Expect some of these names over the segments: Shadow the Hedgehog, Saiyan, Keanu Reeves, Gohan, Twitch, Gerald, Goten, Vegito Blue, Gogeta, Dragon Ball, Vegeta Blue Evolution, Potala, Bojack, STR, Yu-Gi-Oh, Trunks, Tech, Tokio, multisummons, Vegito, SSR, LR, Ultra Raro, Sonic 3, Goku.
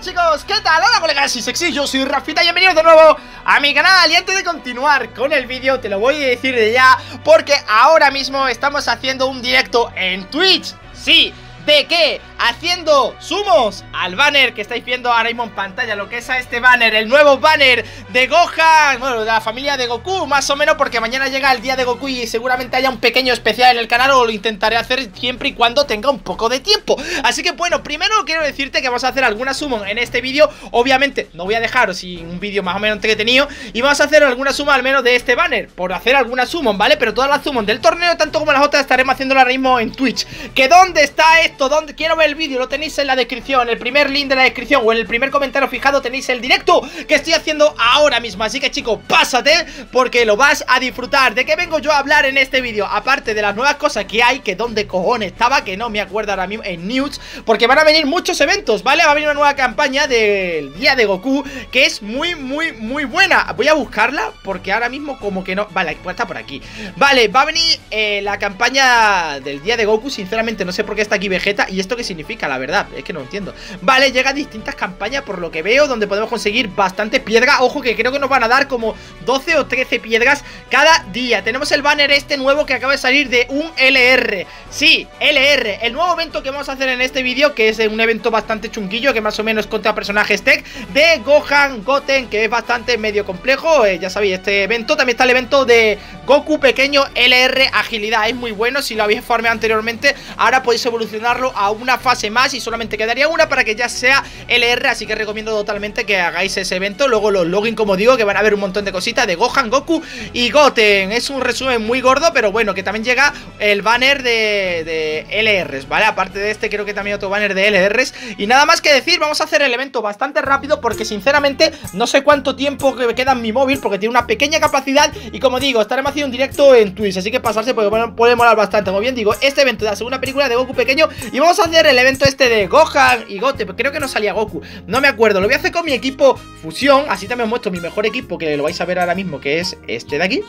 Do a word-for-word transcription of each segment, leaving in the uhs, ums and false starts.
chicos, ¿qué tal? Hola colegas y sexy, yo soy Rafita, bienvenidos de nuevo a mi canal. Y antes de continuar con el vídeo te lo voy a decir de ya, porque ahora mismo estamos haciendo un directo en Twitch. Sí, ¿de qué? Haciendo sumos al banner que estáis viendo ahora mismo en pantalla, lo que es a este banner, el nuevo banner de Gohan, bueno, de la familia de Goku, más o menos, porque mañana llega el día de Goku y seguramente haya un pequeño especial en el canal, o lo intentaré hacer siempre y cuando tenga un poco de tiempo. Así que bueno, primero quiero decirte que vamos a hacer alguna suma en este vídeo, obviamente no voy a dejaros sin un vídeo más o menos entretenido, y vamos a hacer alguna suma al menos de este banner, por hacer alguna suma, ¿vale? Pero todas las sumas del torneo, tanto como las otras, estaremos haciendo ahora mismo en Twitch. ¿Que dónde está esto? ¿Dónde? Quiero ver el vídeo, lo tenéis en la descripción, el primer link de la descripción o en el primer comentario fijado tenéis el directo que estoy haciendo ahora mismo. Así que chicos, pásate porque lo vas a disfrutar. ¿De qué vengo yo a hablar en este vídeo? Aparte de las nuevas cosas que hay, que dónde cojones estaba, que no me acuerdo ahora mismo, en News, porque van a venir muchos eventos, ¿vale? Va a venir una nueva campaña del día de Goku que es muy, muy, muy buena. Voy a buscarla porque ahora mismo como que no... Vale, está por aquí. Vale, va a venir eh, la campaña del día de Goku. Sinceramente no sé por qué está aquí Vegeta y esto que significa, la verdad, es que no lo entiendo. Vale, llegan distintas campañas por lo que veo, donde podemos conseguir bastante piedra. Ojo que creo que nos van a dar como doce o trece piedras cada día. Tenemos el banner este nuevo que acaba de salir de un L R. Sí, L R, el nuevo evento que vamos a hacer en este vídeo, que es un evento bastante chunguillo, que más o menos contra personajes Tech de Gohan, Goten, que es bastante medio complejo, eh, ya sabéis, este evento. También está el evento de Goku pequeño L R agilidad, es muy bueno. Si lo habéis farmeado anteriormente, ahora podéis evolucionarlo a una fase más y solamente quedaría una para que ya sea L R, así que recomiendo totalmente que hagáis ese evento. Luego los login, como digo, que van a haber un montón de cositas de Gohan, Goku y Goten. Es un resumen muy gordo, pero bueno, que también llega el banner de, de L Rs, ¿vale? Aparte de este, creo que también otro banner de L Rs. Y nada más que decir, vamos a hacer el evento bastante rápido porque sinceramente no sé cuánto tiempo que me queda en mi móvil, porque tiene una pequeña capacidad y como digo, estaremos haciendo un directo en Twitch, así que pasarse porque bueno, puede molar bastante. Como bien digo, este evento de la segunda película de Goku pequeño, y vamos a hacer el evento este de Gohan y Goten, creo que no salía Goku, no me acuerdo, lo voy a hacer con mi equipo fusión, así también os muestro mi mejor equipo, que lo vais a ver ahora mismo, que es este de aquí,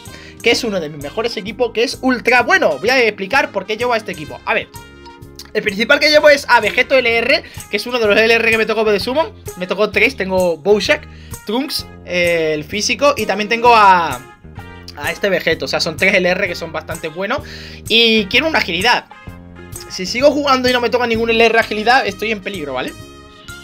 que es uno de mis mejores equipos, que es ultra bueno. Voy a explicar por qué llevo a este equipo, a ver. El principal que llevo es a Vegito L R, que es uno de los L R que me tocó de Summon. Me tocó tres, tengo Bojack, Trunks, eh, el físico, y también tengo a a este Vegito, o sea, son tres L R que son bastante buenos. Y quiero una agilidad. Si sigo jugando y no me toca ningún L R agilidad, estoy en peligro, ¿vale?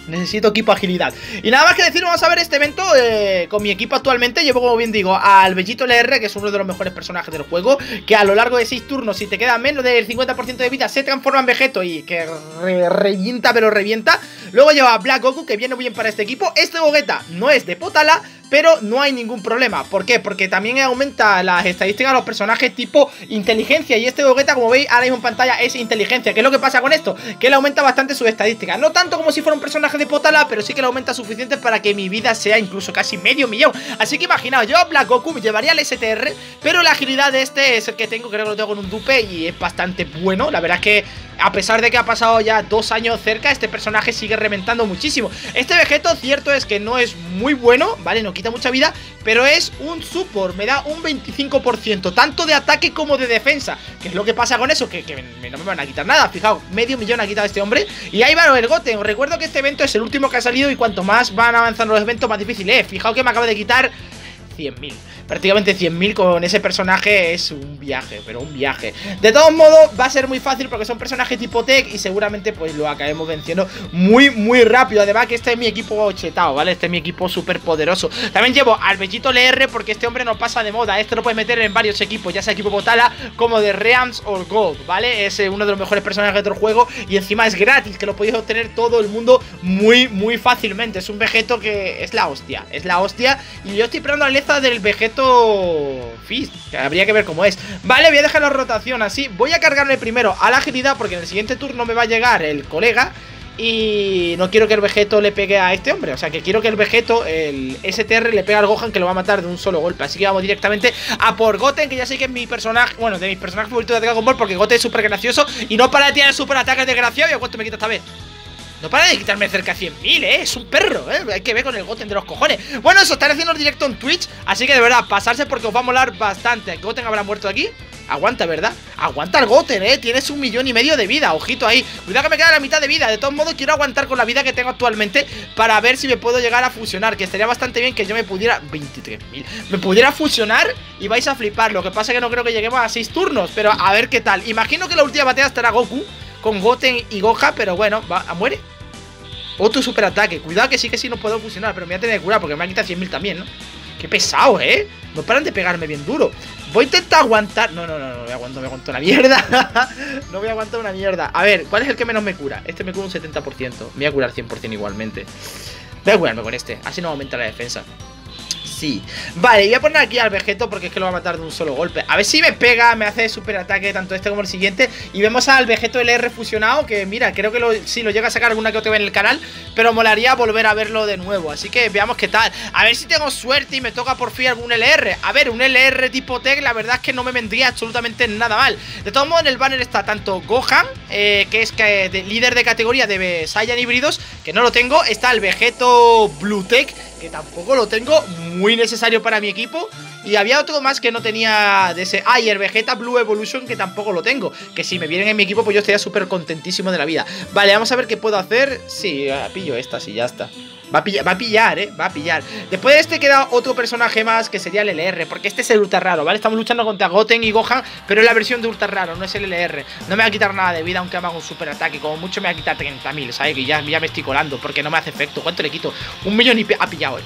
Necesito equipo agilidad. Y nada más que decir, vamos a ver este evento eh, con mi equipo actualmente. Llevo, como bien digo, al Vegito L R, que es uno de los mejores personajes del juego, que a lo largo de seis turnos, si te queda menos del cincuenta por ciento de vida, se transforma en Vegito y que re revienta, pero revienta. Luego lleva a Black Goku, que viene muy bien para este equipo. Este Gogeta no es de Potala, pero no hay ningún problema. ¿Por qué? Porque también aumenta las estadísticas de los personajes tipo inteligencia. Y este Gogeta, como veis ahora mismo en pantalla, es inteligencia. ¿Qué es lo que pasa con esto? Que él aumenta bastante sus estadísticas. No tanto como si fuera un personaje de Potala, pero sí que le aumenta suficiente para que mi vida sea incluso casi medio millón. Así que imaginaos, yo a Black Goku me llevaría al S T R, pero la agilidad de este es el que tengo. Creo que lo tengo con un dupe y es bastante bueno. La verdad es que a pesar de que ha pasado ya dos años cerca, este personaje sigue reventando muchísimo. Este Vegito, cierto es que no es muy bueno, ¿vale? No quita mucha vida, pero es un support. Me da un veinticinco por ciento, tanto de ataque como de defensa. ¿Qué es lo que pasa con eso? Que, que me, no me van a quitar nada. Fijaos, medio millón ha quitado este hombre. Y ahí va el Goten. Os recuerdo que este evento es el último que ha salido y cuanto más van avanzando los eventos, más difícil es. Fijaos que me acaba de quitar cien mil. Prácticamente cien mil con ese personaje es un viaje, pero un viaje. De todos modos, va a ser muy fácil porque son personajes tipo Tech y seguramente pues lo acabemos venciendo muy, muy rápido. Además que este es mi equipo chetado, ¿vale? Este es mi equipo súper poderoso. También llevo al Vegito L R porque este hombre no pasa de moda. Este lo puedes meter en varios equipos, ya sea equipo Potala como de Realms o Gold, ¿vale? Es uno de los mejores personajes de otro juego y encima es gratis, que lo podéis obtener todo el mundo muy, muy fácilmente. Es un Vegito que es la hostia, es la hostia. Y yo estoy esperando la leza del Vegito Fist, que habría que ver cómo es. Vale, voy a dejar la rotación así. Voy a cargarle primero a la agilidad porque en el siguiente turno me va a llegar el colega y no quiero que el Vegito le pegue a este hombre, o sea que quiero que el Vegito, el S T R, le pegue al Gohan, que lo va a matar de un solo golpe. Así que vamos directamente a por Goten, que ya sé que es mi personaje, bueno, de mis personajes favoritos de Dragon Ball, porque Goten es súper gracioso y no para de tirar super ataques desgraciados. ¿Y cuánto me quita esta vez? No para de quitarme cerca de cien mil, ¿eh? Es un perro, ¿eh? Hay que ver con el Goten de los cojones. Bueno, eso, estaré haciendo el directo en Twitch, así que de verdad, pasarse porque os va a molar bastante. Goten habrá muerto aquí. Aguanta, ¿verdad? Aguanta el Goten, ¿eh? Tienes un millón y medio de vida, ojito ahí. Cuidado que me queda la mitad de vida. De todos modos, quiero aguantar con la vida que tengo actualmente para ver si me puedo llegar a fusionar, que estaría bastante bien que yo me pudiera... veintitrés mil. Me pudiera fusionar y vais a flipar. Lo que pasa es que no creo que lleguemos a seis turnos, pero a ver qué tal. Imagino que la última batalla estará Goku con Goten y Gohan, pero bueno, va, muere. Otro superataque. Cuidado que sí que sí nos puedo fusionar, pero me voy a tener que curar porque me han quitado cien mil también, ¿no? Qué pesado, ¿eh? No paran de pegarme bien duro. Voy a intentar aguantar. No, no, no, no, me aguanto, me aguanto una mierda. No voy a aguantar una mierda. A ver, ¿cuál es el que menos me cura? Este me cura un setenta por ciento. Me voy a curar cien por ciento igualmente. Voy a curarme con este. Así no aumenta la defensa. Sí. Vale, voy a poner aquí al Vegito porque es que lo va a matar de un solo golpe. A ver si me pega, me hace superataque tanto este como el siguiente. Y vemos al Vegito L R fusionado, que mira, creo que lo, sí, lo llega a sacar alguna que otra vez en el canal, pero molaría volver a verlo de nuevo. Así que veamos qué tal. A ver si tengo suerte y me toca por fin algún L R. A ver, un L R tipo Tech, la verdad es que no me vendría absolutamente nada mal. De todos modos, en el banner está tanto Gohan, eh, que es que, de, líder de categoría de Saiyan híbridos, que no lo tengo. Está el Vegito Blue Tech, que tampoco lo tengo, muy necesario para mi equipo. Y había otro más que no tenía de ese... Ah, y el Vegeta Blue Evolution, que tampoco lo tengo. Que si me vienen en mi equipo, pues yo estaría súper contentísimo de la vida. Vale, vamos a ver qué puedo hacer. Sí, pillo esta, sí, ya está. Va a, pillar, va a pillar, eh, va a pillar. Después de este queda otro personaje más, que sería el L R, porque este es el Ultra Raro, ¿vale? Estamos luchando contra Goten y Gohan, pero es la versión de Ultra Raro, no es el L R. No me va a quitar nada de vida, aunque me haga un super ataque. Como mucho me va a quitar treinta mil, ¿sabes? Que ya, ya me estoy colando, porque no me hace efecto. ¿Cuánto le quito? Un millón y... ha pillado, eh.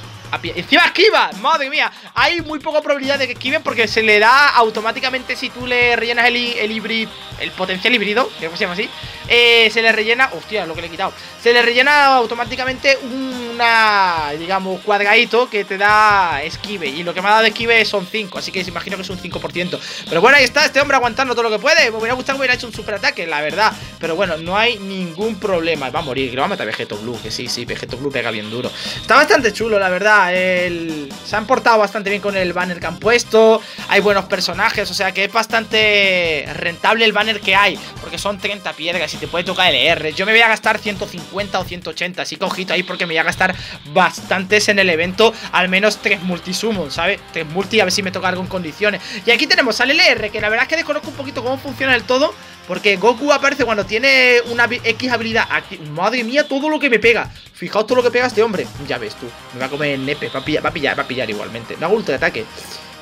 Encima esquiva, madre mía. Hay muy poca probabilidad de que esquiven porque se le da automáticamente si tú le rellenas el, el híbrido, el potencial híbrido, creo que se llama así, eh, se le rellena, hostia, lo que le he quitado. Se le rellena automáticamente una, digamos, cuadradito que te da esquive. Y lo que me ha dado de esquive son cinco, así que se imagino que es un cinco por ciento. Pero bueno, ahí está, este hombre aguantando todo lo que puede. Me hubiera gustado que hubiera hecho un super ataque, la verdad. Pero bueno, no hay ningún problema. Va a morir, que lo va a matar Vegito Blue, que sí, sí, Vegito Blue pega bien duro. Está bastante chulo, la verdad. El... se han portado bastante bien con el banner que han puesto. Hay buenos personajes, o sea que es bastante rentable el banner que hay, porque son treinta piedras y te puede tocar L R. Yo me voy a gastar ciento cincuenta o ciento ochenta, así que ojito ahí, porque me voy a gastar bastantes en el evento. Al menos tres multisumos, ¿sabes? tres multi, a ver si me toca algo en condiciones. Y aquí tenemos al L R, que la verdad es que desconozco un poquito cómo funciona el todo, porque Goku aparece cuando tiene una X habilidad. Aquí, madre mía, todo lo que me pega. Fijaos todo lo que pega este hombre. Ya ves tú, me va a comer nepe. Va a pillar, va a pillar, va a pillar igualmente. No hago ultra ataque.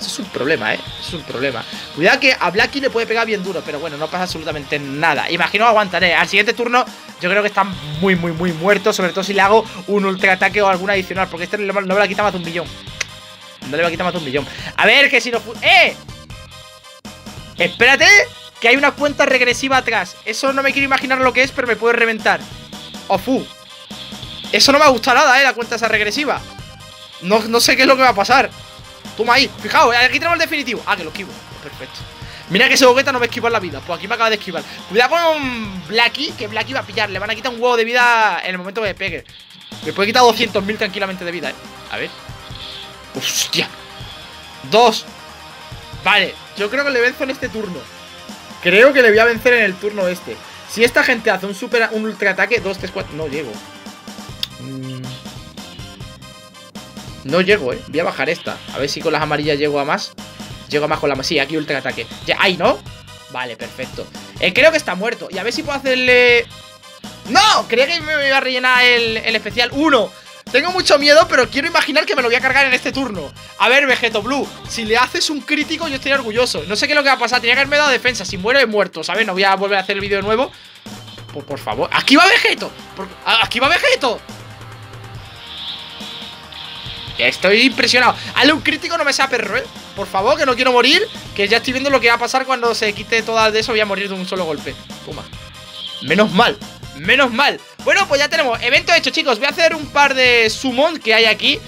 Eso es un problema, ¿eh? Es un problema. Cuidado que a Blacky le puede pegar bien duro, pero bueno, no pasa absolutamente nada. Imagino que aguantaré. Al siguiente turno yo creo que están muy, muy, muy muertos, sobre todo si le hago un ultra ataque o algún adicional, porque este no le va a quitar más de un millón. No le va a quitar más de un millón. A ver, que si no... ¡Eh! Espérate, que hay una cuenta regresiva atrás. Eso no me quiero imaginar lo que es, pero me puede reventar. Ofu. Eso no me ha gustado nada, eh, la cuenta esa regresiva. No, no sé qué es lo que va a pasar. Toma ahí, fijaos, aquí tenemos el definitivo. Ah, que lo esquivo, perfecto. Mira que ese Gogeta no me esquiva en la vida, pues aquí me acaba de esquivar. Cuidado con Blacky, que Blacky va a pillar. Le van a quitar un huevo de vida en el momento que me pegue. Me puede quitar doscientos mil tranquilamente de vida, eh. A ver. Hostia. Dos. Vale, yo creo que le venzo en este turno. Creo que le voy a vencer en el turno este. Si esta gente hace un super, un ultra ataque, dos, tres, cuatro... No llego. No llego, eh. Voy a bajar esta. A ver si con las amarillas llego a más. Llego a más con la... Sí, aquí ultra ataque. Ya, ahí, ¿no? Vale, perfecto. Eh, creo que está muerto. Y a ver si puedo hacerle... ¡No! Creía que me iba a rellenar el, el especial uno. Tengo mucho miedo, pero quiero imaginar que me lo voy a cargar en este turno. A ver, Vegito Blue, si le haces un crítico yo estaría orgulloso. No sé qué es lo que va a pasar, tenía que haberme dado defensa. Si muero he muerto, ¿sabes? No voy a volver a hacer el vídeo de nuevo. Por, por favor, ¡aquí va Vegito! Por, ¡Aquí va Vegito! Estoy impresionado. Hazle un crítico, no me sea perro, ¿eh? Por favor, que no quiero morir, que ya estoy viendo lo que va a pasar cuando se quite todas de eso. Voy a morir de un solo golpe. Toma. Menos mal. Menos mal. Bueno, pues ya tenemos evento hecho, chicos. Voy a hacer un par de summon que hay aquí.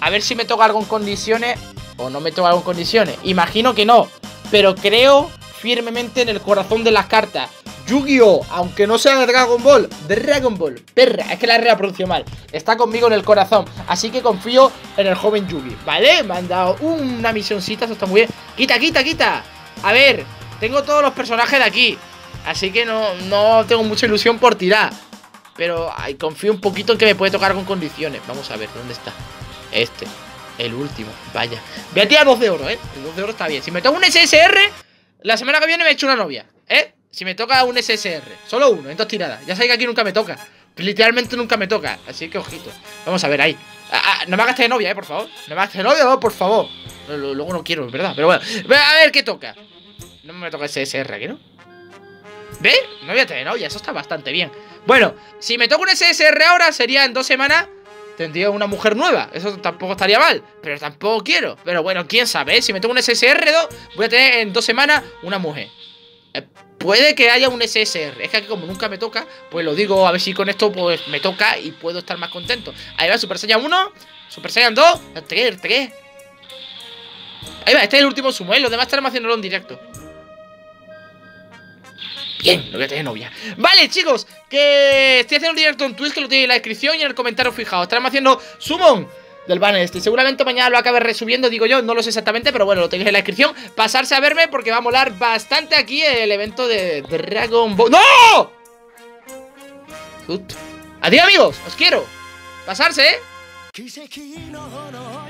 A ver si me toca algo en condiciones o no me toca algo en condiciones. Imagino que no, pero creo firmemente en el corazón de las cartas Yu-Gi-Oh, aunque no sea de Dragon Ball. Dragon Ball, perra, es que la R la pronuncio mal. Está conmigo en el corazón, así que confío en el joven Yugi, ¿vale? Me han dado una misioncita, eso está muy bien. Quita, quita, quita. A ver, tengo todos los personajes de aquí, así que no, no tengo mucha ilusión por tirar, pero ay, confío un poquito en que me puede tocar con condiciones. Vamos a ver, ¿dónde está? Este, el último, vaya. Voy a tirar dos de oro, ¿eh? El dos de oro está bien. Si me toca un S S R, La semana que viene me he hecho una novia, ¿eh? Si me toca un S S R, solo uno, en dos tiradas. Ya sabéis que aquí nunca me toca. Literalmente nunca me toca, así que ojito. Vamos a ver ahí. Ah, ah, no me hagas de novia, eh, por favor. No me hagas de novia, no, por favor. No, lo, luego no quiero, es verdad, pero bueno. A ver qué toca. No me toca S S R aquí, ¿no? ¿Ve? No voy a tener novia, eso está bastante bien. Bueno, si me toca un S S R ahora, sería en dos semanas. Tendría una mujer nueva, eso tampoco estaría mal. Pero tampoco quiero, pero bueno, quién sabe, ¿eh? Si me toca un S S R dos, voy a tener en dos semanas una mujer. eh, Puede que haya un S S R. Es que aquí como nunca me toca, pues lo digo, a ver si con esto pues me toca y puedo estar más contento. Ahí va, Super Saiyan uno, Super Saiyan dos, el tres, el tres. Ahí va, este es el último sumo, ¿eh? Los demás estaremos haciéndolo en directo. Bien, no voy a tener novia. Vale, chicos, que estoy haciendo un directo en Twitch, que lo tenéis en la descripción y en el comentario fijado. Estaremos haciendo summon del banner este. Seguramente mañana lo acabe resubiendo, digo yo, no lo sé exactamente, pero bueno, lo tenéis en la descripción. Pasarse a verme porque va a molar bastante aquí el evento de Dragon Ball. ¡No! Justo. Adiós, amigos, os quiero. Pasarse, ¿eh?